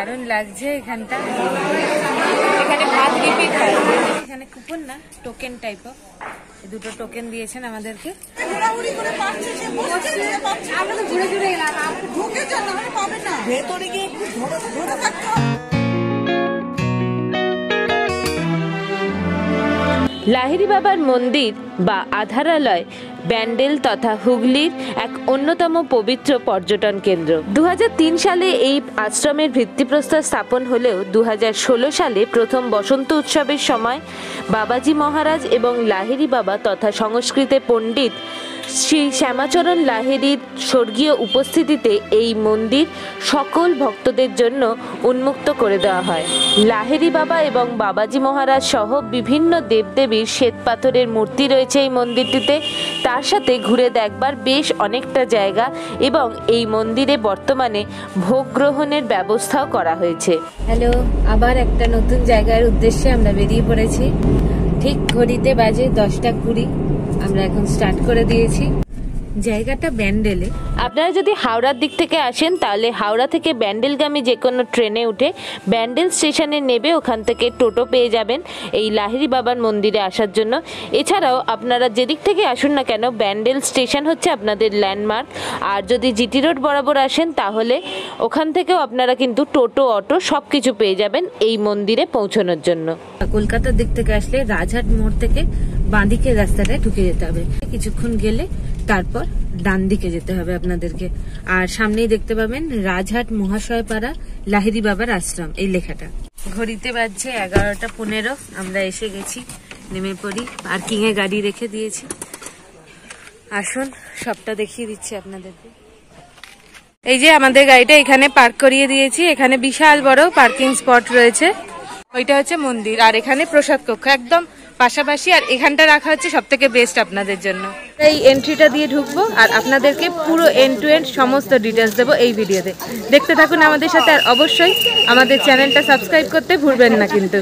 दारुण लागছে এখানটা। এখানে ভাত রিপিট হয়, এখানে কুপন না টোকেন টাইপ অফ দুটো টোকেন দিয়েছেন আমাদেরকে। উড়ি করে পাচ্ছে সে বসে নিয়ে পাচ্ছে, আমরা তো ঘুরে ঘুরে এলাম, আপনি ঢুকে যান না হলে পাবেন না। ভেতরে গিয়ে একটু ধরে ধরে থাকতে। লাহিড়ী বাবার মন্দির বা আধারালয় ব্যান্ডেল তথা হুগলির এক অন্যতম পবিত্র পর্যটন কেন্দ্র। ২০০৩ সালে এই আশ্রমের ভিত্তিপ্রস্তর স্থাপন হলেও ২০১৬ সালে প্রথম বসন্ত উৎসবের সময় বাবাজি মহারাজ এবং লাহিড়ী বাবা তথা সংস্কৃতে পণ্ডিত শ্রী শ্যামাচরণ লাহিড়ীর স্বর্গীয় উপস্থিতিতে এই মন্দির সকল ভক্তদের জন্য উন্মুক্ত করে দেওয়া হয়। লাহিড়ী বাবা এবং বাবাজি মহারাজ সহ বিভিন্ন দেবদেবীর শ্বেতপাথরের মূর্তি রয়েছে এই মন্দিরটিতে। তার সাথে ঘুরে দেখবার বেশ অনেকটা জায়গা এবং এই মন্দিরে বর্তমানে ভোগ গ্রহণের ব্যবস্থাও করা হয়েছে। হ্যালো, আবার একটা নতুন জায়গার উদ্দেশ্যে আমরা বেরিয়ে পড়েছি। ঠিক ঘড়িতে বাজে ১০টা ২০। আমরা এখন স্টার্ট করে দিয়েছি। জায়গাটা ব্যান্ডেলে। আপনারা যদি হাওড়ার দিক থেকে আসেন তাহলে হাওড়া থেকে ব্যান্ডেলগামী যে কোনো ট্রেনে উঠে ব্যান্ডেল স্টেশনে নেবে ওখান থেকে টোটো পেয়ে যাবেন এই লাহিড়ী বাবার মন্দিরে আসার জন্য। এছাড়াও আপনারা যেদিক থেকে আসুন না কেন ব্যান্ডেল স্টেশন হচ্ছে আপনাদের ল্যান্ডমার্ক। আর যদি জিটি রোড বরাবর আসেন তাহলে ওখান থেকেও আপনারা কিন্তু টোটো অটো সব কিছু পেয়ে যাবেন এই মন্দিরে পৌঁছানোর জন্য। কলকাতার দিক থেকে আসলে রাজহাট মোড় থেকে বাঁদিকে রাস্তাটা ঢুকে যেতে হবে, কিছুক্ষণ গেলে তারপর ডান দিকে যেতে হবে আপনাদেরকে। আর সামনেই দেখতে পাবেন রাজহাট মহাশয় পাড়া লাহিড়ী বাবার আশ্রম এই লেখাটা। ঘড়িতে বাজছে ১১টা ১৫। আমরা এসে গেছি, নেমে পড়ি। পার্কিং এ গাড়ি রেখে দিয়েছি। আসুন সবটা দেখিয়ে দিচ্ছি আপনাদেরকে। এই যে আমাদের গাড়িটা এখানে পার্ক করিয়ে দিয়েছি। এখানে বিশাল বড় পার্কিং স্পট রয়েছে। ওইটা হচ্ছে মন্দির আর এখানে প্রসাদ কক্ষ একদম পাশাপাশি। আর এখানটা রাখা হচ্ছে সব থেকে বেস্ট আপনাদের জন্য। এই এন্ট্রিটা দিয়ে ঢুকবো আর আপনাদেরকে পুরো এন্ড টু এন্ড সমস্ত ডিটেলস দেবো এই ভিডিওতে। দেখতে থাকুন আমাদের সাথে। আর অবশ্যই আমাদের চ্যানেলটা সাবস্ক্রাইব করতে ভুলবেন না কিন্তু।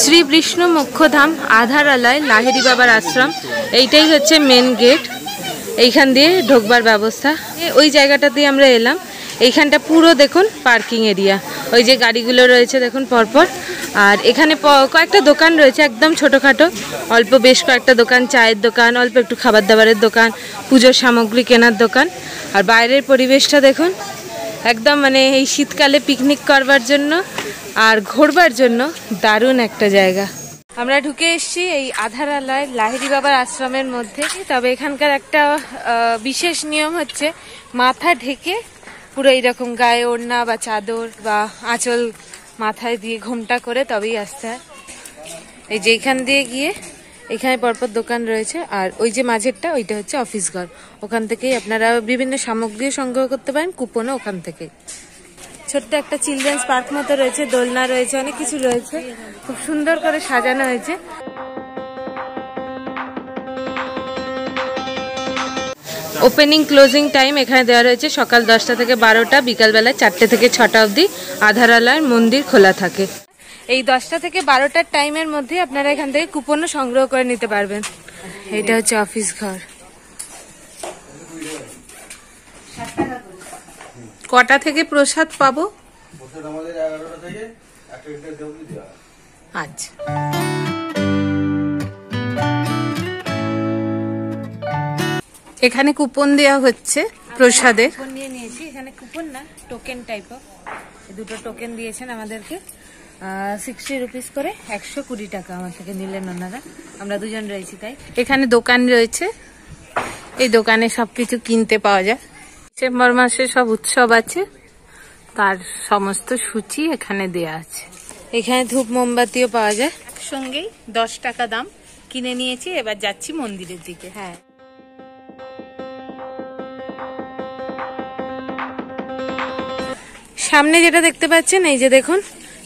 শ্রী বিষ্ণু মুখ্যধাম আধারালয় লাহিড়ী বাবার আশ্রম, এইটাই হচ্ছে মেন গেট। এইখান দিয়ে ঢোকবার ব্যবস্থা। ওই জায়গাটা দিয়ে আমরা এলাম। এইখানটা পুরো দেখুন পার্কিং এরিয়া, ওই যে গাড়িগুলো রয়েছে দেখুন পরপর। আর এখানে কয়েকটা দোকান রয়েছে একদম ছোটোখাটো, অল্প বেশ কয়েকটা দোকান, চায়ের দোকান, অল্প একটু খাবার দাবারের দোকান, পুজোর সামগ্রী কেনার দোকান। আর বাইরের পরিবেশটা দেখুন একদম মানে এই শীতকালে পিকনিক করবার জন্য আর ঘোরবার জন্য দারুণ একটা জায়গা। আমরা ঢুকে এসেছি এই আধারালয় লাহিড়ী বাবার আশ্রমের মধ্যে। তবে এখানকার একটা বিশেষ নিয়ম হচ্ছে মাথা ঢেকে পুরো এইরকম গায়ে ওড়না বা চাদর বা আঁচল মাথায় দিয়ে ঘোমটা করে তবেই আসতে হয়। এই যে এখান দিয়ে গিয়ে এখানে পরপর দোকান রয়েছে। আর ওই যে মাঝেরটা ওইটা হচ্ছে অফিস ঘর, ওখান থেকেই আপনারা বিভিন্ন সামগ্রী সংগ্রহ করতে পারেন, কুপনও ওখান থেকে। ছোট্ট একটা চিলড্রেন্স পার্ক মতো রয়েছে, দোলনা রয়েছে, অনেক কিছু রয়েছে, খুব সুন্দর করে সাজানো হয়েছে। ওপেনিং ক্লোজিং টাইম এখানে দেওয়া রয়েছে সকাল 10টা থেকে 12টা, বিকালবেলা 4টে থেকে 6টা অবধি আধারালয় মন্দির খোলা থাকে। এই 10টা থেকে 12টার টাইমের মধ্যে আপনারা এখান থেকে কুপনও সংগ্রহ করে নিতে পারবেন। এটা হচ্ছে অফিস ঘর। কটা থেকে প্রসাদ পাবো? আচ্ছা, এখানে কুপন দেওয়া হচ্ছে প্রসাদের। নিয়ে নিয়েছি, এখানে কুপন না টোকেন টাইপ অফ দুটো টোকেন দিয়েছেন আমাদেরকে 60 রুপিস করে, 120 টাকা আমার থেকে নিলেন ওনারা। আমরা দুজন রয়েছি তাই। এখানে দোকান রয়েছে, এই দোকানে সবকিছু কিনতে পাওয়া যায়। ডিসেম্বর মাসে সব উৎসব আছে তার সমস্ত সূচি এখানে দেয়া আছে। এখানে ধূপ মোমবাতিও পাওয়া যায় একসঙ্গেই। 10 টাকা দাম, কিনে নিয়েছি। এবার যাচ্ছি মন্দিরের দিকে। হ্যাঁ, সামনে যেটা দেখতে পাচ্ছেন এই যে দেখুন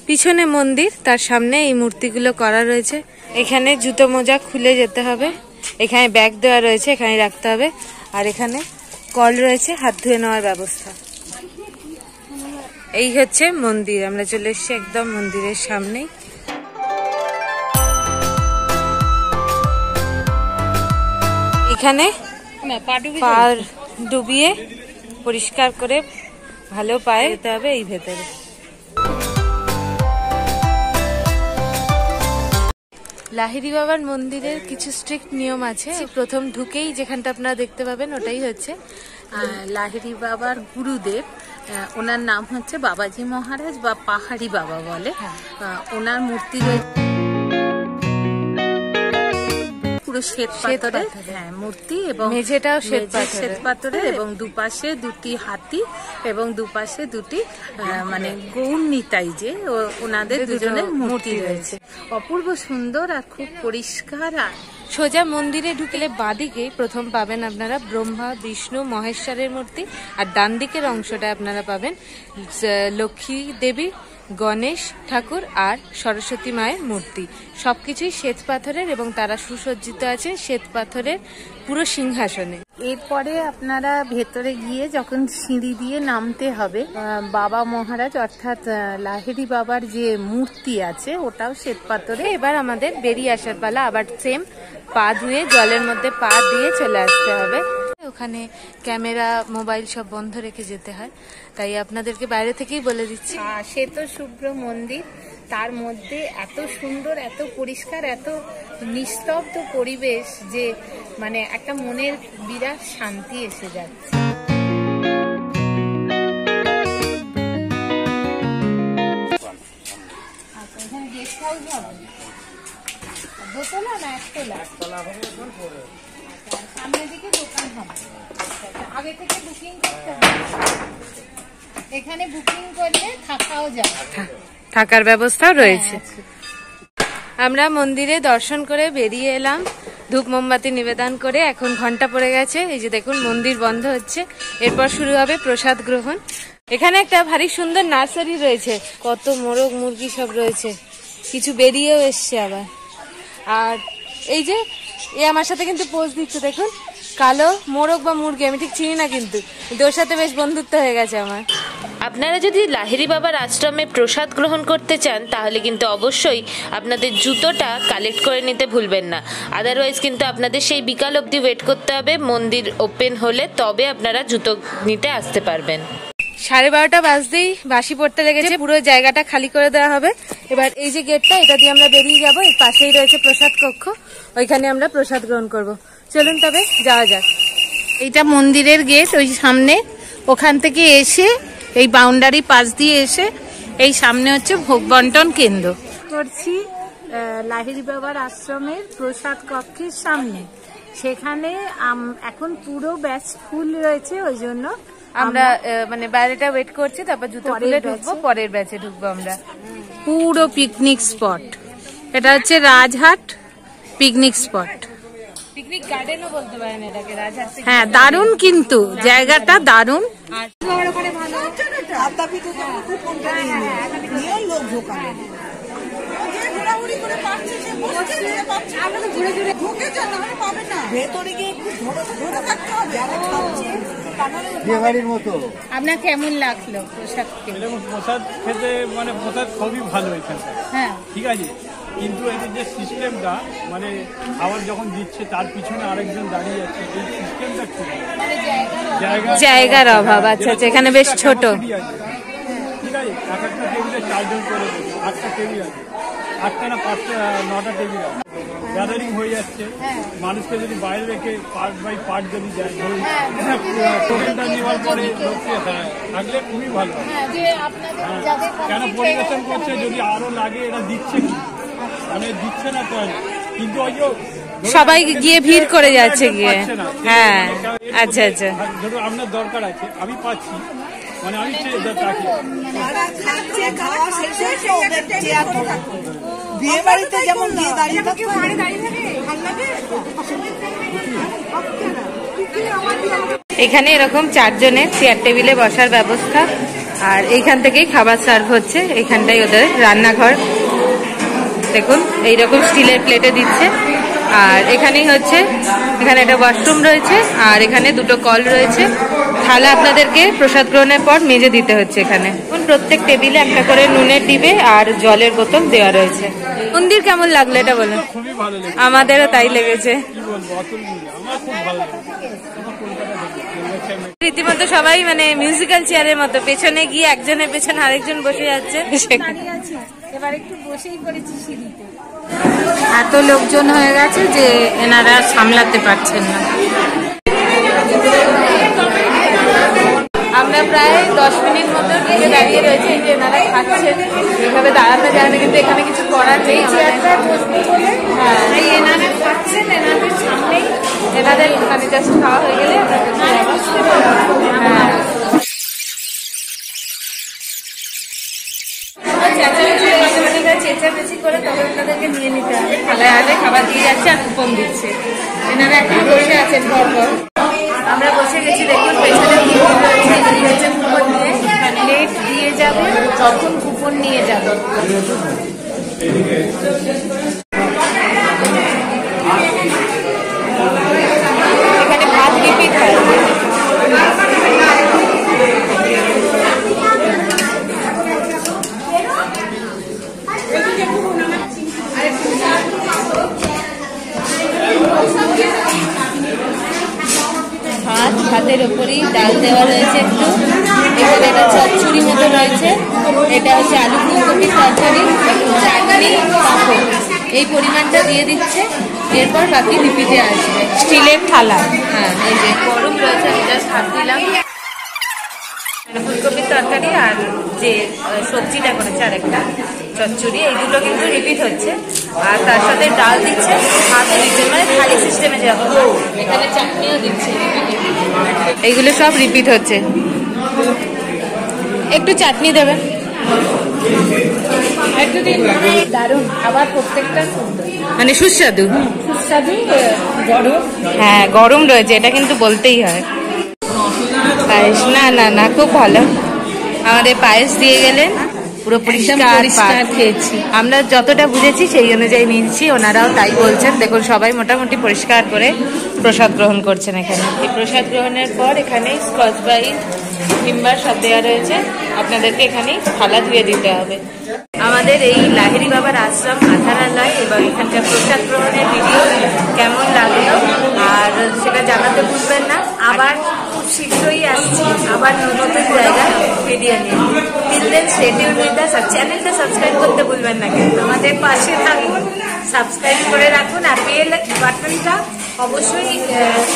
পিছনে মন্দির, তার সামনে এই মূর্তিগুলো করা রয়েছে। এখানে জুতো মোজা খুলে যেতে হবে, এখানে ব্যাগ দেওয়া রয়েছে, এখানে রাখতে হবে। আর এখানে কল রয়েছে হাত ধুয়ে নেওয়ার ব্যবস্থা। এই হচ্ছে মন্দির। আমরা চলে এসেছি একদম মন্দিরের সামনেই। এখানে পা ডুবিয়ে পরিষ্কার করে ভালো পায়ে যেতে হবে এই ভেতরে। লাহিড়ী বাবার মন্দিরের কিছু স্ট্রিক্ট নিয়ম আছে। প্রথম ঢুকেই যেখানটা আপনারা দেখতে পাবেন ওটাই হচ্ছে লাহিড়ী বাবার গুরুদেব। ওনার নাম হচ্ছে বাবাজি মহারাজ বা পাহাড়ি বাবা বলে। ওনার মূর্তি রয়েছে পুরো শ্বেত পাথরে, হ্যাঁ মূর্তি, এবং মেঝেটাও শ্বেত পাথরে, এবং দুপাশে দুটি হাতি এবং দুপাশে দুটি মানে গৌর নিতাই, যে ওনাদের দুজনের মূর্তি রয়েছে। অপূর্ব সুন্দর আর খুব পরিষ্কার। আর সোজা মন্দিরে ঢুকলে বাঁদিকে প্রথম পাবেন আপনারা ব্রহ্মা বিষ্ণু মহেশ্বরের মূর্তি, আর ডান দিকের অংশটা আপনারা পাবেন লক্ষ্মী দেবী, গণেশ ঠাকুর আর সরস্বতী মায়ের মূর্তি। সবকিছুই শ্বেত পাথরের এবং তারা সুসজ্জিত আছে শ্বেত পাথরের পুরো সিংহাসনে। এরপরে আপনারা ভেতরে গিয়ে যখন সিঁড়ি দিয়ে নামতে হবে, বাবা মহারাজ অর্থাৎ লাহিড়ী বাবার যে মূর্তি আছে ওটাও শ্বেত পাথরে। এবার আমাদের বেরিয়ে আসার পালা, আবার সেম পা ধুয়ে জলের মধ্যে পা দিয়ে চলে আসতে হবে। ওখানে ক্যামেরা মোবাইল সব বন্ধ রেখে যেতে হয়, তাই আপনাদেরকে বাইরে থেকেই বলে দিচ্ছি। শ্বেত শুভ্র মন্দির, তার মধ্যে এত সুন্দর, এত পরিষ্কার, এত নিস্তব্ধ পরিবেশ যে মানে একটা মনের বিরাট শান্তি এসে যাচ্ছে। গেস্ট হাউস হবে দোতলা না একতলা? সামনের দিকে দোকান হবে, আগে থেকে বুকিং করতে হবে। এখানে বুকিং করলে থাকাও যায়, থাকার ব্যবস্থাও রয়েছে। আমরা মন্দিরে দর্শন করে বেরিয়ে এলাম, ধূপ মোমবাতি নিবেদন করে। এখন ঘন্টা পড়ে গেছে, এই যে দেখুন মন্দির বন্ধ হচ্ছে। এরপর শুরু হবে প্রসাদ গ্রহণ। এখানে একটা ভারী সুন্দর নার্সারি রয়েছে, কত মোরগ মুরগি সব রয়েছে, কিছু বেরিয়েও এসছে আবার। আর এই যে এ আমার সাথে কিন্তু পোজ দিচ্ছে দেখুন, কালো মোরগ বা মুরগি, আমি ঠিক চিনি না কিন্তু ওর সাথে বেশ বন্ধুত্ব হয়ে গেছে আমার। আপনারা যদি লাহিড়ী বাবার আশ্রমে প্রসাদ গ্রহণ করতে চান তাহলে কিন্তু অবশ্যই আপনাদের জুতোটা কালেক্ট করে নিতে ভুলবেন না, আদারওয়াইজ কিন্তু আপনাদের সেই বিকাল অবধি ওয়েট করতে হবে। মন্দির ওপেন হলে তবে আপনারা জুতো নিতে আসতে পারবেন। 12:30 বাজতেই বাঁশি পড়তে লেগেছে, পুরো জায়গাটা খালি করে দেওয়া হবে। এবার এই যে গেটটা, এটা দিয়ে আমরা বেরিয়ে যাবো, এর পাশেই রয়েছে প্রসাদ কক্ষ, ওইখানে আমরা প্রসাদ গ্রহণ করব। চলুন তবে যাওয়া যাক। এইটা মন্দিরের গেট, ওই সামনে ওখান থেকে এসে এই বাউন্ডারি পাশ দিয়ে এসে এই সামনে হচ্ছে ভোগ বন্টন কেন্দ্র। করছি লাহিড়ী বাবার আশ্রমের প্রসাদ কক্ষের সামনে, সেখানে এখন পুরো ব্যাচ ফুল রয়েছে, ওই জন্য আমরা মানে বাইরেটা ওয়েট করছি, তারপর জুতো খুলে ঢুকবো, পরের ব্যাচে ঢুকবো আমরা। পুরো পিকনিক স্পট, এটা হচ্ছে রাজহাট পিকনিক স্পট, পিকনিক গার্ডেনও বলতে পারেন এটাকে, রাজহাট। হ্যাঁ দারুণ, কিন্তু জায়গাটা দারুণ। আপনার কেমন লাগলো প্রসাদ? প্রসাদ খেতে মানে প্রসাদ খুবই ভালো এখানটা, হ্যাঁ ঠিক আছে, কিন্তু এদের যে সিস্টেমটা মানে আবার যখন দিচ্ছে তার পিছনে আরেকজন দাঁড়িয়ে আছে, এই সিস্টেমটা ঠিক আছে, জায়গার অভাব। আচ্ছা আচ্ছা, এখানে বেশ ছোট, ঠিক আছে, এক একটা টেবিলে 4 জন করে, 8টা টেবিল আছে, 8টা না 5টা 9টা টেবিল আছে, গ্যাদারিং হয়ে যাচ্ছে। মানুষকে যদি বাইরে রেখে পার্ট বাই পার্ট যদি যায় নেওয়ার পরে থাকলে খুবই ভালো, কেন পরিবেশন করছে, যদি আরো লাগে এটা দিচ্ছে কি মানে দিচ্ছে না, তাই কিন্তু ওই সবাই গিয়ে ভিড় করে যাচ্ছে গিয়ে। হ্যাঁ আচ্ছা আচ্ছা, ধরুন আপনার দরকার আছে, আমি পাচ্ছি মানে আমি বিয়ে বাড়িতে যেমন গিয়ে দাঁড়িয়ে থাকে, এখানে এরকম 4 জনের চেয়ার টেবিলে বসার ব্যবস্থা, আর এইখান থেকেই খাবার সার্ভ হচ্ছে। এইখানটাই ওদের রান্নাঘর, দেখুন এইরকম স্টিলের প্লেটে দিচ্ছে। আর এখানেই হচ্ছে, এখানে একটা ওয়াশরুম রয়েছে, আর এখানে 2টো কল রয়েছে। থালা আপনাদেরকে প্রসাদ গ্রহণের পর মেজে দিতে হচ্ছে। এখানে প্রত্যেক টেবিলে একটা করে নুনের ডিবে আর জলের বোতল দেওয়া রয়েছে। মন্দির কেমন লাগলো এটা বলুন? আমাদেরও তাই লেগেছে, রীতিমতো সবাই মানে মিউজিক্যাল চেয়ারের মতো, পেছনে গিয়ে একজনের পেছনে আরেকজন বসে যাচ্ছে। এবার একটু বসেই পড়েছি সিঁড়িতে। এত লোকজন হয়ে গেছে যে এনারা সামলাতে পারছেন না। আমরা প্রায় 10 মিনিট মতো এখানে দাঁড়িয়ে রয়েছি, যে এনারা খাচ্ছেন। এভাবে দাঁড়াতে যায় না, কিন্তু এখানে কিছু করার নেই। হ্যাঁ, এনারা খাচ্ছেন, এনাদের সামনেই এনাদের ওখানে জাস্ট খাওয়া হয়ে গেলে চেঁচামেচি করে তবে ওনাদেরকে নিয়ে নিতে হবে। থালায় আগে খাবার দিয়ে যাচ্ছে আর কুপন দিচ্ছে। এনারা এখন বসে আছেন পরপর, আমরা বসে গেছি। দেখুন পেছনে কুপন রয়েছে, এগুলি হচ্ছে কুপন নিয়ে প্লেট দিয়ে যাবে, তখন কুপন নিয়ে যাবে। এখানে ভাত রিপিট হয়। ভাত ভাতের উপরেই ডাল দেওয়া রয়েছে, একটু এখানে একটা চচ্চড়ি মতো রয়েছে। এটা হচ্ছে আলু ফুলকপির তরকারি, চাটনি, পাঁপড়, এই পরিমাণটা দিয়ে দিচ্ছে। এরপর বাকি রিপিটে আসবে স্টিলের থালা। হ্যাঁ, এই যে গরম রয়েছে, আমি জাস্ট হাত দিলাম। ফুলকপির তরকারি আর যে সবজিটা করেছে আর একটা চচ্চড়ি, এইগুলো কিন্তু রিপিট হচ্ছে। আর তার সাথে ডাল দিচ্ছে, ভাতও দিচ্ছে, মানে থালি সিস্টেমে যাবো। এখানে চাটনিও দিচ্ছে, এইগুলো সব রিপিট হচ্ছে। একটু চাটনি দেবে, একটু দিন। দারুণ, আবার প্রত্যেকটা মানে সুস্বাদু সুস্বাদু। গরম, হ্যাঁ গরম রয়েছে, এটা কিন্তু বলতেই হয়। পায়েস না না না খুব ভালো, আমাদের পায়েস দিয়ে গেলেন। পুরোপুরি খেয়েছি আমরা যতটা বুঝেছি সেই অনুযায়ী নিয়েছি, ওনারাও তাই বলছেন। দেখুন সবাই মোটামুটি পরিষ্কার করে প্রসাদ গ্রহণ করছেন। এখানে এই প্রসাদ গ্রহণের পর এখানে স্কচ ব্রাইট, ভিমবার সব দেওয়া রয়েছে। আপনাদেরকে এখানেই থালা ধুয়ে দিতে হবে। আমাদের এই লাহিড়ি বাবার আশ্রম আধারালয় এবং এখানকার প্রসাদ গ্রহণের ভিডিও কেমন লাগলো আর সেটা জানাতে ভুলবেন না। আবার খুব শীঘ্রই আসছি আবার নতুন জায়গায় ভিডিও নিয়ে। তিনদিন সেটিউন চ্যানেলটা সাবস্ক্রাইব করতে ভুলবেন না, কিন্তু আমাদের পাশে থাকুন, সাবস্ক্রাইব করে রাখুন। আর বেল বাটনটা অবশ্যই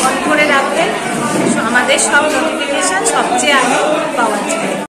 অন করে রাখবেন, আমাদের সব নোটিফিকেশন সবচেয়ে আগে পাওয়া যায়।